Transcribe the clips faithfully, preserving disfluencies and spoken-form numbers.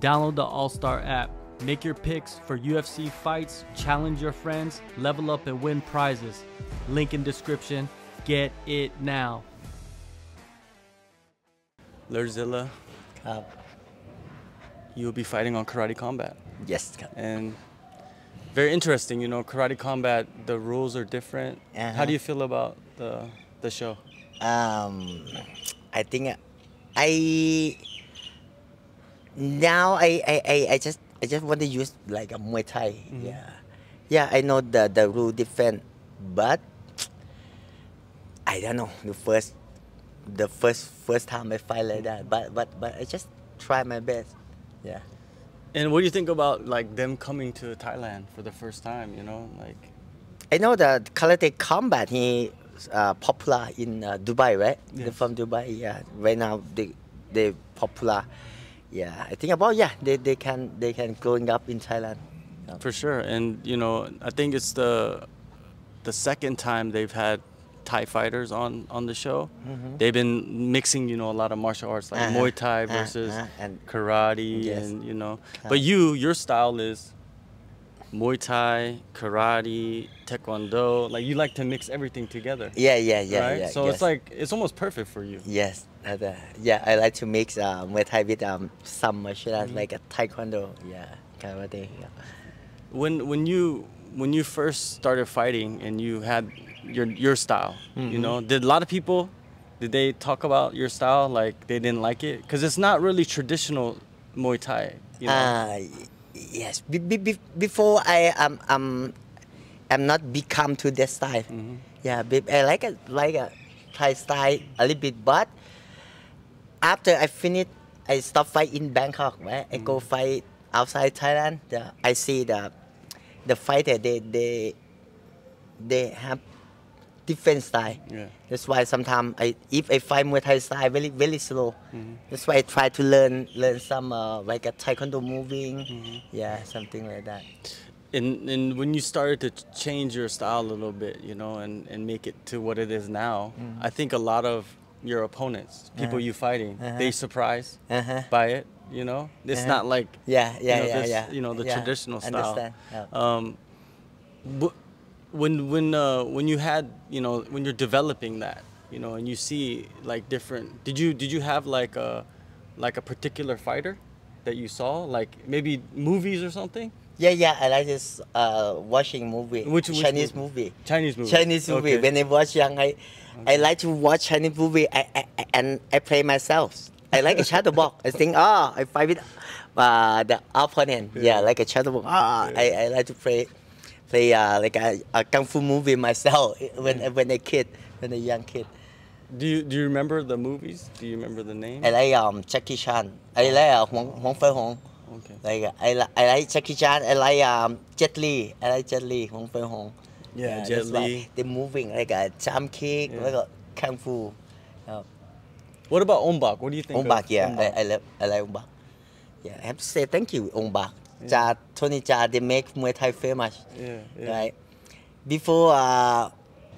Download the All-Star app. Make your picks for U F C fights, challenge your friends, level up and win prizes. Link in description. Get it now. Lerdsila, you'll be fighting on Karate Combat. Yes. And very interesting, you know, Karate Combat, the rules are different. Uh-huh. How do you feel about the, the show? Um, I think I, now I, I, I, I just, I just want to use like a Muay Thai. Mm-hmm. Yeah, yeah. I know the the rule different, but I don't know the first, the first first time I fight like that. But but but I just try my best. Yeah. And what do you think about like them coming to Thailand for the first time? You know, like I know that Karate Combat he uh, popular in uh, Dubai, right? Yes. They're from Dubai. Yeah. Right now they they popular. Yeah, I think about, yeah, they, they can they can growing up in Thailand. Yeah. For sure, and you know, I think it's the the second time they've had Thai fighters on, on the show. Mm-hmm. They've been mixing, you know, a lot of martial arts, like uh-huh. Muay Thai versus uh-huh. and karate, yes. and you know. Uh-huh. But you, your style is Muay Thai, karate, Taekwondo. Like you like to mix everything together. Yeah, yeah, yeah. Right? yeah so yes. it's like it's almost perfect for you. Yes. Uh, the, yeah, I like to mix uh, Muay Thai with um, some martial arts mm-hmm. like a Taekwondo. Yeah, karate. Yeah. When when you when you first started fighting and you had your your style, mm-hmm. you know, did a lot of people did they talk about your style like they didn't like it because it's not really traditional Muay Thai. You know? Uh, Yes, be, be, before I am um, um, I'm not become to that style. Mm-hmm. Yeah, be, I like a like a Thai style a little bit, but after I finish, I stop fight in Bangkok. Right, mm-hmm. I go fight outside Thailand. The, I see the the fighter they they they have different style. Yeah. That's why sometimes I if I fight Muay Thai style very very slow. Mm-hmm. That's why I try to learn learn some uh, like a Taekwondo moving, mm-hmm. yeah, something like that. And and when you started to change your style a little bit, you know, and and make it to what it is now, mm-hmm. I think a lot of your opponents, people uh-huh. you fighting, uh-huh. they surprised uh-huh. by it. You know, it's uh-huh. not like yeah yeah you know, yeah, this, yeah you know the yeah. traditional style. Understand. Yeah. Um, but. When when uh, when you had you know when you're developing that you know and you see like different did you did you have like a like a particular fighter that you saw like maybe movies or something? Yeah, yeah, I like this uh, watching movie. Which, which Chinese movie? movie? Chinese movie. Chinese movie. Okay. When I was young, I okay. I like to watch Chinese movie. I, I, I, and I play myself. I like a shadow box. I think ah oh, I fight with uh, the opponent. Yeah. yeah, like a shadow box. Ah, yeah. I I like to play. Play uh, like a, a kung fu movie myself when yeah. when a kid, when a young kid. Do you do you remember the movies? Do you remember the name? I like um Jackie Chan. I like uh, Wong Wong Fei Hong. Okay. Like I like I like Jackie Chan. I like um Jet Li. I like Jet Li. Wong Fei Hong. Yeah, yeah Jet Li. Like they're moving like a jump kick, yeah. like a kung fu. Uh, what about Ong Bak? What do you think? Ong Bak, yeah, Ong Bak. I, I love I like Ong Bak. Yeah, I have to say thank you, Ong Bak. Yeah. Ja, Tony Ja, they make Muay Thai famous. Yeah, yeah. Right? Before, uh,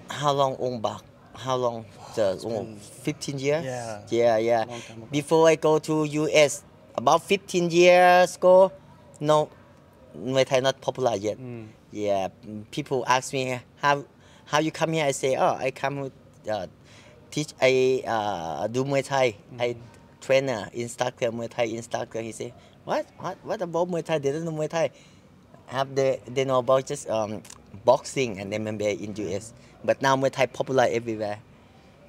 how long Ong Bak? How long? The, oh, oh, fifteen years? Yeah, yeah. yeah. Before I go to U S, about fifteen years ago, no, Muay Thai not popular yet. Mm. Yeah, people ask me, how how you come here? I say, oh, I come uh, teach, I uh, do Muay Thai. Mm. I trainer, instructor, Muay Thai instructor. He say, What? What? What about Muay Thai? They don't know Muay Thai. Have they? They know about just um, boxing and M M A in U S. But now Muay Thai popular everywhere.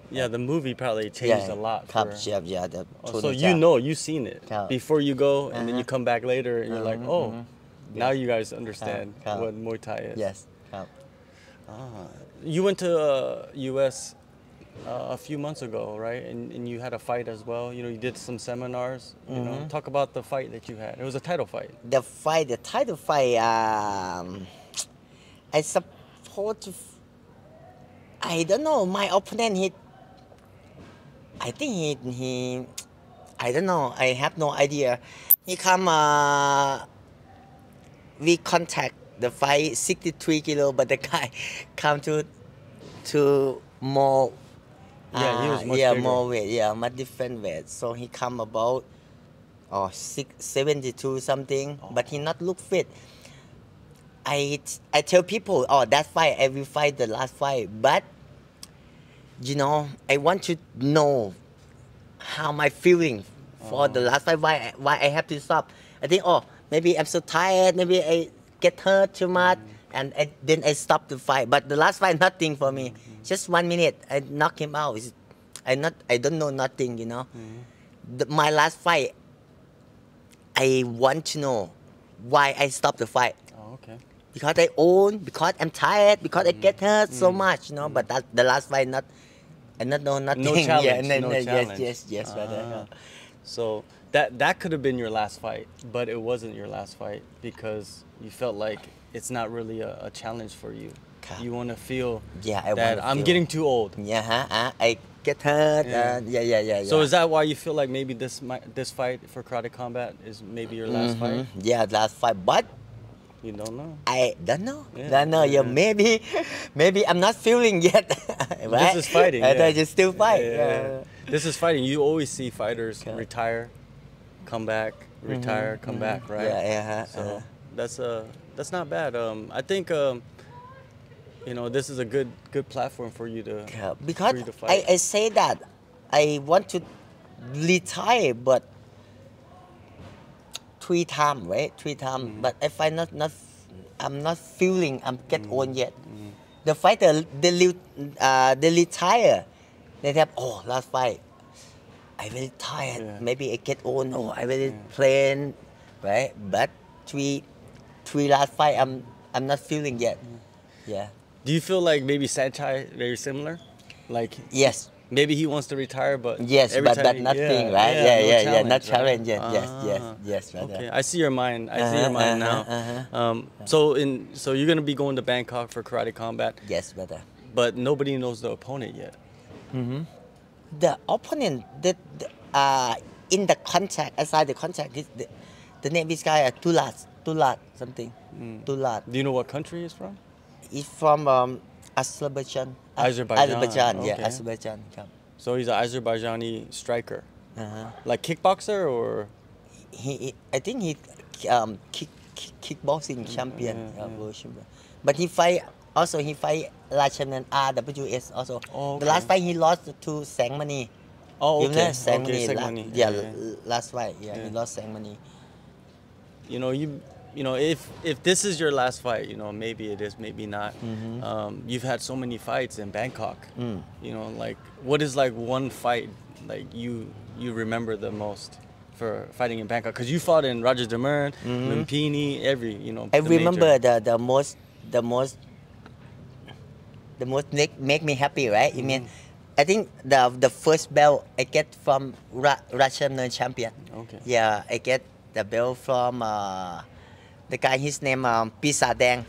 Yeah, the movie probably changed yeah, a lot. For, yeah, yeah. The oh, so you know, you've seen it yeah. before you go, and uh-huh. then you come back later, and you're uh-huh, like, oh, uh-huh. now you guys understand uh-huh. what Muay Thai is. Yes. Uh-huh. Ah, you went to uh, U S Uh, a few months ago, right? And, and you had a fight as well. You know, you did some seminars. You mm-hmm. know, talk about the fight that you had. It was a title fight. The fight, the title fight. Um, I support. I don't know. My opponent, he. I think he he. I don't know. I have no idea. He come. Uh, we contact the fight sixty-three kilo, but the guy come to, to more. Yeah, he was much uh, yeah, bigger. more weight. Yeah, much different weight. So he come about or six, seventy-two something, oh. but he not look fit. I, I tell people, oh, that fight, every fight, the last fight, but, you know, I want to know how my feeling for oh. the last fight, why, why I have to stop. I think, oh, maybe I'm so tired, maybe I get hurt too much, mm. and I, then I stop the fight. But the last fight, nothing for me. Mm-hmm. Just one minute, I knock him out. It's, I, not, I don't know nothing, you know. Mm-hmm. the, my last fight, I want to know why I stopped the fight. Oh, okay. Because I own, because I'm tired, because mm. I get hurt mm. so much, you know. Mm. But that, the last fight, not, I not know nothing. No challenge. Yeah, no, no, no challenge. Yes, yes, yes. Ah. Brother, yeah. So that that could have been your last fight, but it wasn't your last fight because you felt like it's not really a, a challenge for you. God. You want to feel yeah, I that I'm feel. getting too old. Yeah, huh? I get hurt. Yeah. Uh, yeah, yeah, yeah, yeah. So is that why you feel like maybe this this fight for Karate Combat is maybe your last mm-hmm. fight? Yeah, last fight, but. You don't know. I don't know. Yeah. Don't know. Yeah. yeah, maybe, maybe I'm not feeling yet. Right? This is fighting. I yeah. thought you still fight. Yeah. Yeah. This is fighting. You always see fighters okay. retire, come back, retire, mm-hmm. come mm-hmm. back, right? Yeah, yeah. So uh-huh. that's a uh, that's not bad. Um, I think um, you know this is a good good platform for you to yeah. because for you to fight. I, I say that I want to retire, but. Three times, right? Three times, mm-hmm. but if I not not, I'm not feeling I'm get mm-hmm. old yet. Mm-hmm. The fighter they live, uh, they retire. They have oh last fight, I really tired. Yeah. Maybe I get old. No, I really yeah. plain, right? But three, three last fight I'm I'm not feeling yet. Mm-hmm. Yeah. Do you feel like maybe Saenchai very similar? Like yes. Maybe he wants to retire, but yes, every but, time but he, nothing, yeah, right? Yeah, yeah, yeah, no yeah, yeah not challenge. Right? Yes, ah, yes, yes, yes, right. Okay, I see your mind. I uh-huh, see your mind uh-huh, now. Uh-huh. Um, so in so you're gonna be going to Bangkok for Karate Combat. Yes, brother. But nobody knows the opponent yet. Mm-hmm. The opponent that uh, in the contract, aside the contract, the, the name is guy uh, Tulad, Tulad something. Mm. Tulad. Do you know what country he's from? He's from um, Azerbaijan. Azerbaijan. Azerbaijan, okay. yeah, Azerbaijan. Yeah. So he's an Azerbaijani striker, uh-huh. like kickboxer or. He, he I think he, um, kick, kick, kickboxing champion, yeah, yeah, yeah. Yeah. But he fight also he fight Russian R W S also. Oh, okay. The last fight he lost to Sangmani. Oh, okay. You know, Sangmani, okay, Sangmani. La, yeah, yeah, yeah, last fight, yeah, yeah. he lost Sangmani. You know you. You know, if if this is your last fight, you know, maybe it is, maybe not. Mm-hmm. um, you've had so many fights in Bangkok. Mm. You know, like what is like one fight like you you remember the most for fighting in Bangkok? Because you fought in Rajadamern, mm-hmm. Lumpini, every you know. I the remember major. the the most the most the most make, make me happy, right? Mm-hmm. I mean, I think the the first belt I get from Ra Rajadamern champion. Okay. Yeah, I get the belt from. Uh, The guy, his name um, Pisa Dang,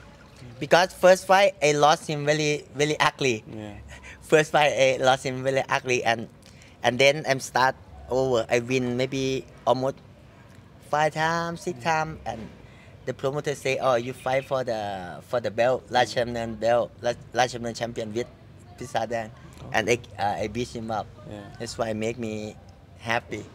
because first fight I lost him really, really ugly. Yeah. First fight I lost him really ugly, and and then I'm start over. I win maybe almost five times, six times, and the promoter say, "Oh, you fight for the for the belt, large champion belt, large champion champion with Pisa Dang," oh. and I uh, I beat him up. Yeah. That's why it make me happy.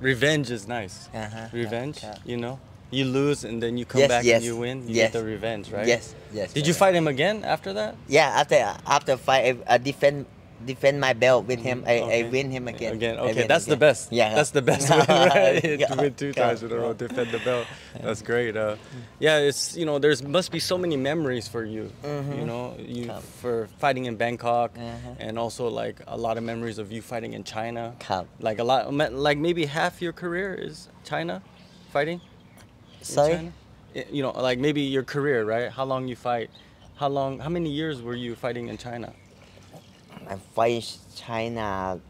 Revenge is nice. Uh-huh. Revenge, yeah. you know. You lose and then you come yes, back yes, and you win. You yes. get the revenge, right? Yes, yes. Did right. you fight him again after that? Yeah, after after fight, I, I defend defend my belt with him. I, okay. I win him again. Again, okay, that's again. the best. Yeah, that's the best. Win, right? You win two times in a row, defend the belt. That's great. Uh, yeah, it's you know there's must be so many memories for you. Mm-hmm. You know you Cup. for fighting in Bangkok uh-huh. and also like a lot of memories of you fighting in China. Cup. Like a lot, like maybe half your career is China, fighting. Sorry? You know, like maybe your career, right? How long you fight? How long? How many years were you fighting in China? I fight China,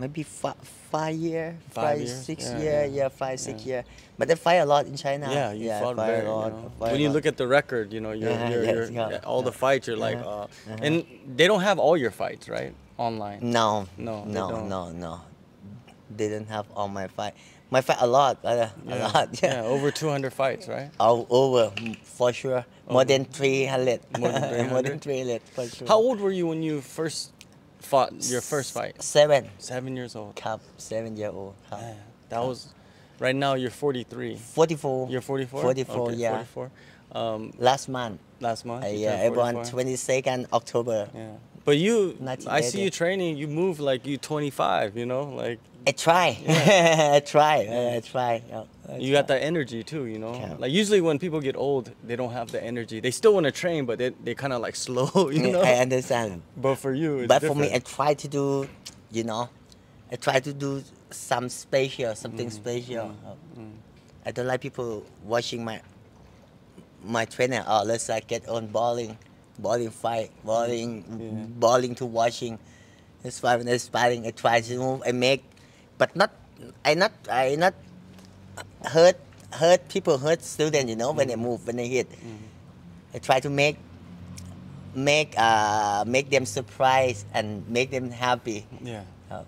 maybe five, five year, five, five years? six yeah, year, yeah, yeah five yeah. six year. But I fight a lot in China. Yeah, you yeah, fought very. You know? When you look at the record, you know, you're, yeah, you're, you're, yeah, you're, all yeah. the fights, you're like, uh-huh. Uh-huh. and they don't have all your fights, right? Online. No, no, no, no, no. They don't have all my fights. My fight a lot, uh, yeah. a lot. Yeah. yeah, over two hundred fights, right? Oh, over, for sure. More over. than three hundred. More than three hundred? More than three hundred, for sure. How old were you when you first fought your first fight? Seven. Seven years old. Cup, seven year old. Cup. Yeah. That was, right now you're forty-three. forty-four. You're forty-four? forty-four, okay, yeah. forty-four. Um, last month. Last month? Uh, yeah, everyone, twenty-second October. Yeah. But you, I see you training, you move like you're twenty-five, you know? Like. I try. Yeah. I try. Yeah. I try. Yeah. I you try. Got that energy too, you know? Yeah. Like usually when people get old, they don't have the energy. They still want to train, but they, they kind of like slow, you know? I understand. But for you, it's But different. For me, I try to do, you know, I try to do some special, something mm. special. Mm. I don't like people watching my my trainer. Oh, let's like get on bowling, bowling fight, bowling, yeah. bowling to watching. That's why when I'm sparring, I try to move, I make, but not, I not, I not hurt, hurt people, hurt students, you know, mm. when they move, when they hit. Mm. I try to make, make, uh, make them surprised and make them happy. Yeah.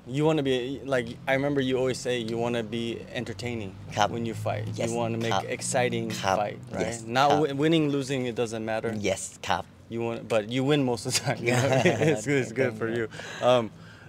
You want to be, like, I remember you always say you want to be entertaining Cup. When you fight. Yes. You want to make Cup. Exciting Cup. Fight, right? Yes. Not w winning, losing, it doesn't matter. Yes, Cup. You want, but you win most of the time. Yeah. it's good, it's good for you. Um,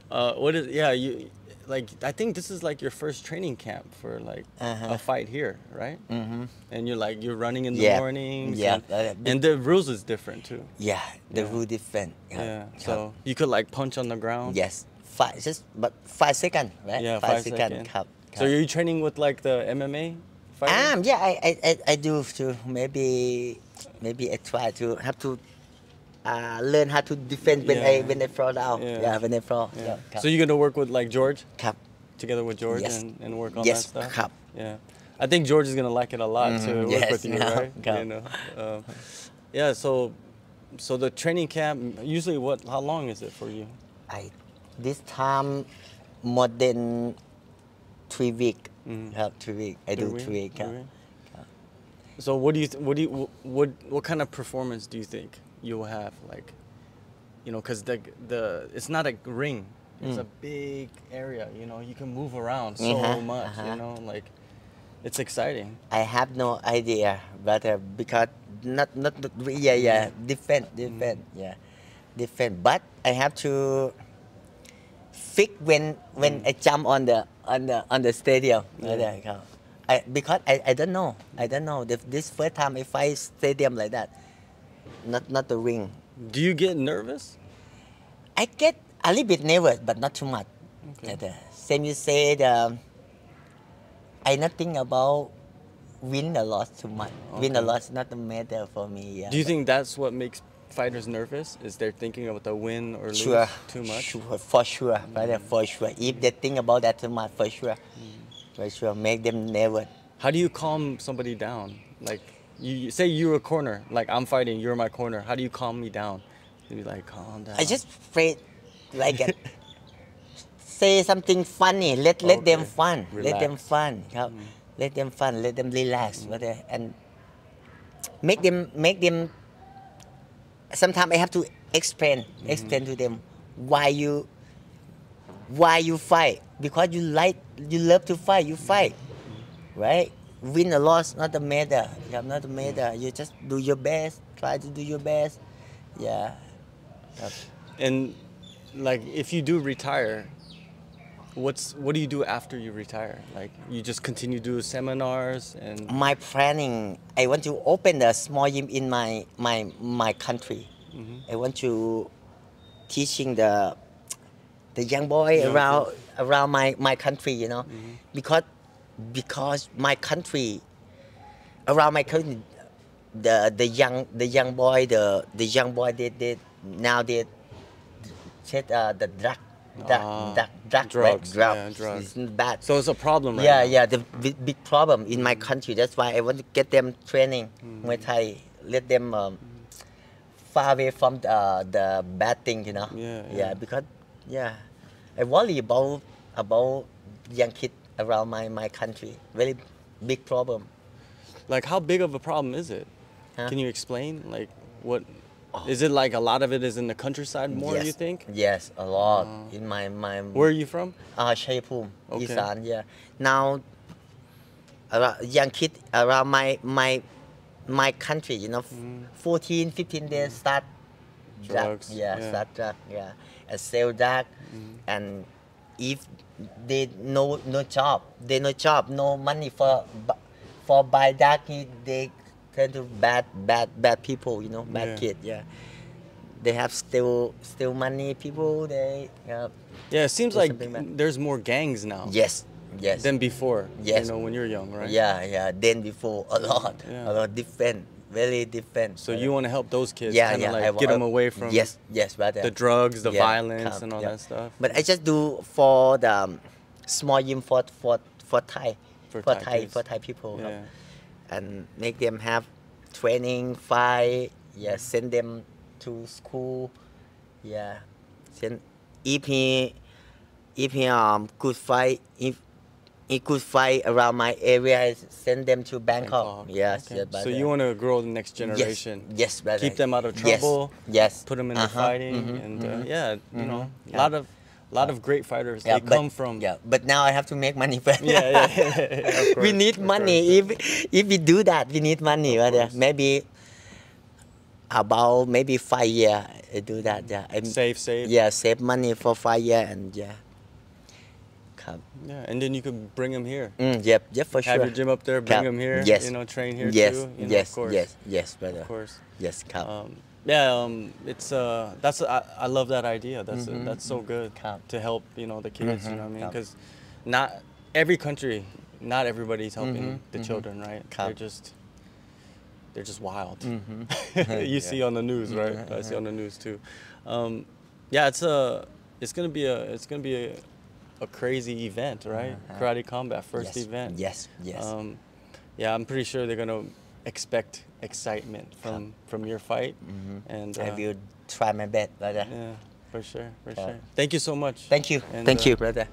uh, what is, yeah, you, like, I think this is like your first training camp for like uh-huh. a fight here, right? Mm-hmm. And you're like, you're running in the yeah. mornings. Yeah. And, and the rules is different too. Yeah, the yeah. rule different. Yeah. yeah. So you could like punch on the ground. Yes. Five, just but five seconds, right? Yeah, five, five seconds. Second. So are you training with like the M M A fighters? Um, yeah, I, I, I, I do too. Maybe, maybe I try to have to uh, learn how to defend when yeah. I when I fall down. Yeah, yeah when I fall. Yeah. Yeah. So you're gonna work with like George? Cup. Together with George yes. and, and work on yes. that stuff. Cup. Yeah, I think George is gonna like it a lot mm-hmm. to work yes, with you, no, right? Cup. You know, uh, yeah. So, so the training camp usually what? How long is it for you? I. This time, more than three weeks. Mm. Yeah, three weeks. I three do week? three weeks. Yeah. Week. Yeah. So, what do you, what do you, what, what kind of performance do you think you'll have? Like, you know, because the, the, it's not a ring. It's mm. a big area. You know, you can move around so uh-huh. much. Uh-huh. You know, like, it's exciting. I have no idea, but uh, because not, not, yeah, yeah, defend, defend, mm. yeah, defend. But I have to. Fix when when mm. I jump on the on the on the stadium. Yeah. Right I because I, I don't know I don't know the, this first time I fight stadium like that, not not the ring. Do you get nervous? I get a little bit nervous, but not too much. Okay. The same you said. Um, I not think about win or loss too much. Okay. Win or loss not a matter for me. Yeah. Do you think that's what makes? Fighters nervous? Is they're thinking about the win or lose sure. too much? Sure, for sure, mm. for sure. If they think about that too much, for sure, mm. for sure, make them nervous. How do you calm somebody down? Like, you say you're a corner, like I'm fighting, you're my corner. How do you calm me down? You be like, calm down. I just afraid, like, a, say something funny. Let let okay. them fun. Relax. Let them fun. Mm. Let them fun. Let them relax. Mm. And make them make them. Sometimes I have to explain, mm-hmm. explain to them why you, why you fight because you like, you love to fight. You fight, mm-hmm. right? Win or loss, not a matter. Not a matter. You just do your best. Try to do your best. Yeah. And like, if you do retire, what's what do you do after you retire? Like, you just continue to do seminars and my planning. I want to open a small gym in my my my country. Mm-hmm. I want to teaching the the young boy yeah, around yeah. around my my country. You know, mm-hmm. because because my country around my country, the the young the young boy the the young boy they they now they take uh, the drug. That, uh, that, that drugs, right? drugs. Yeah, drugs. It's bad. So it's a problem, right? Yeah, now. yeah, the big, big problem in my country. That's why I want to get them training mm-hmm. Muay Thai, let them um, far away from the, uh, the bad thing, you know. Yeah, yeah. yeah, because yeah, I worry about about young kids around my my country. Really big problem. Like, how big of a problem is it? Huh? Can you explain? Like, what? Is it like a lot of it is in the countryside more, yes. you think? Yes, a lot. Uh, in my, my... Where are you from? Uh, Chai Phum, okay. Isan, yeah. Now, around, young kid around my my my country, you know, mm. fourteen, fifteen, they mm. start drugs. Drug, yeah, yeah, start drugs, yeah. And sell drugs mm. and if they no no job, they no job, no money for for buy daki, they turn to bad bad bad people, you know, bad yeah. kid, yeah. They have still still money people. They uh, yeah. It seems like there's more gangs now. Yes, yes. Than before. Yes. You know, when you're young, right? Yeah, yeah. Than before, a lot, yeah. a lot different, really different. So uh, you want to help those kids? Yeah, yeah. Like I, get them away from yes, yes, brother. the drugs, the yeah, violence, come, and all yeah. that stuff. But I just do for the um, small gym for for for Thai, for, for Thai, Thai for Thai people, yeah. and make them have training, fight. Yeah, send them. To school, yeah. Then if he, if he um could fight, if he could fight around my area, I send them to Bangkok. Bangkok. Yes. Okay. yes so you want to grow the next generation. Yes. yes brother. Keep them out of trouble. Yes. yes. Put them in uh-huh. the fighting, mm-hmm. and uh, mm-hmm. yeah, you mm-hmm. know, a yeah. lot of. A lot of great fighters, yeah, they but, come from... Yeah, but now I have to make money first. yeah, yeah, yeah, yeah, of course, we need money. If, if we do that, we need money. Right? Maybe... About maybe five years, I do that. Yeah, I, save, save. Yeah, save money for five years and yeah, come. Yeah, and then you could bring them here. Mm, yep, yeah, for Have sure. Have your gym up there, bring come. them here. Yes, you know, train here yes. too. You yes, know, of yes, yes, brother. Of course. Yes, come. Um, yeah, um, it's uh, that's I, I love that idea. That's mm-hmm. a, that's so good come. to help you know the kids. Mm-hmm. You know what I mean? Because not every country, not everybody's helping mm-hmm. the mm-hmm. children, right? Come. They're just. They're just wild. Mm-hmm. you yeah. see on the news, right? Mm-hmm. I see on the news too. Um, yeah, it's a, it's gonna be a, it's gonna be a, a crazy event, right? Uh-huh. Karate Combat first yes. event. Yes, yes. Um, yeah, I'm pretty sure they're gonna expect excitement from from your fight. Mm-hmm. And uh, I will try my best, brother. Yeah, for sure, for yeah. sure. Thank you so much. Thank you, and, thank uh, you, brother.